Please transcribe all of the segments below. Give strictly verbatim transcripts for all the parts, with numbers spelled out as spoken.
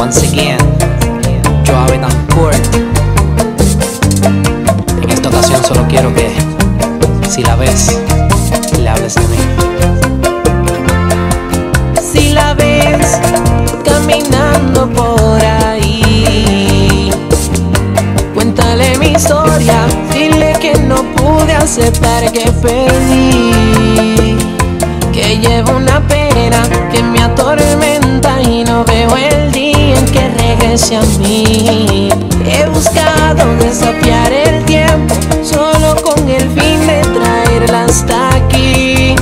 once again, Joa'h Betancourt. En esta ocasión solo quiero que, si la ves, le hables de mí. Si la ves caminando por ahí, cuéntale mi historia, dile que no pude aceptar que perdí, que llevo una pena que me atormenta y no veo el día en que regrese a mí. He buscado desafiar el tiempo solo con el fin de traerla hasta aquí,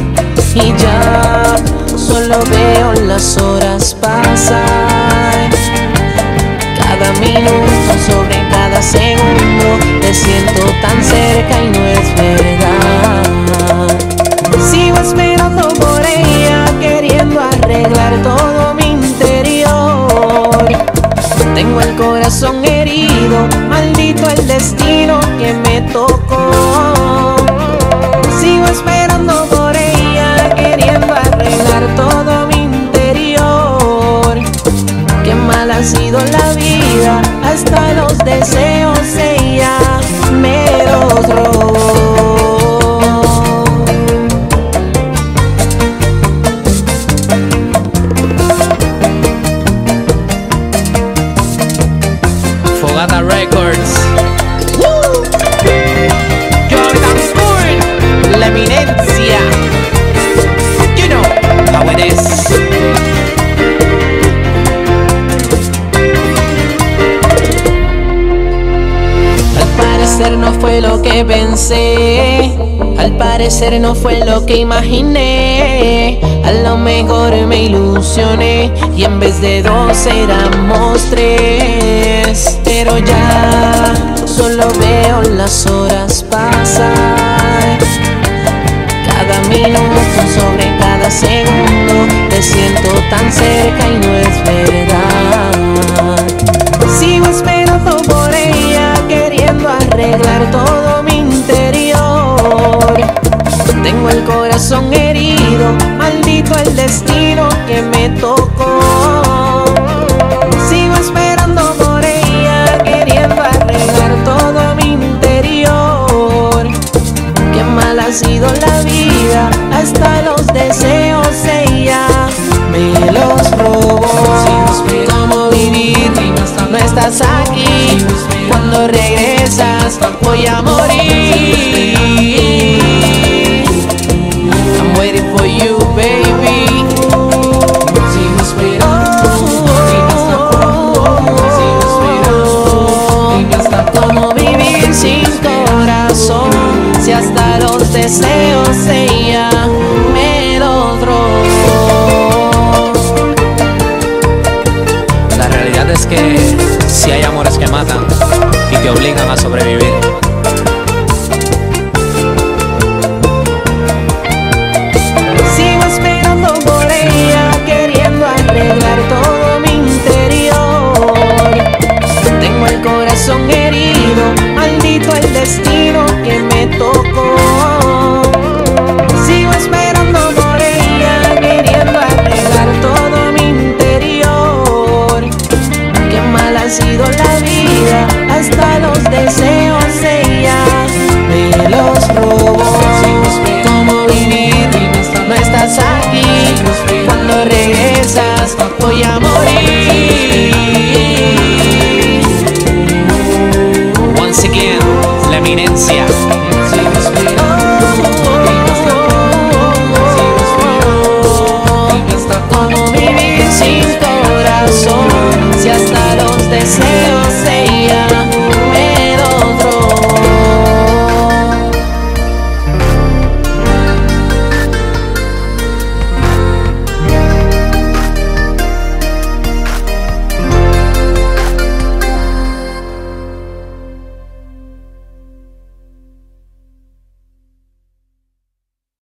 y ya solo veo las horas pasar. Cada minuto, sobre cada segundo, te siento tan cerca y no es verdad. Sigo esperando por ella, queriendo arreglar todo mi interior. Tengo el corazón herido, maldito el destino que me tocó. Sigo esperando por ella, queriendo arreglar todo mi interior. Qué mal ha sido la vida, hasta los deseos ella me los robó. Records. Woo! Joa'h Betancourt, la eminencia. You know how it is. Al parecer no fue lo que pensé, al parecer no fue lo que imaginé. A lo mejor me ilusioné y en vez de dos éramos tres. Pero ya solo veo las horas pasar. Cada minuto, sobre cada segundo, te siento tan cerca y no es verdad. Sigo esperando por ella, queriendo arreglar todo mi interior. Tengo el corazón herido, maldito el destino que me tocó. Sigo esperando por ella, queriendo arreglar todo mi interior. Qué mal ha sido la vida, hasta los deseos ella me los robó. ¿Cómo vivir? No estás aquí. Cuando regresas voy a morir. Si hasta los deseos ella me los robó. La realidad es que si hay amores que matan y te obligan a sobrevivir.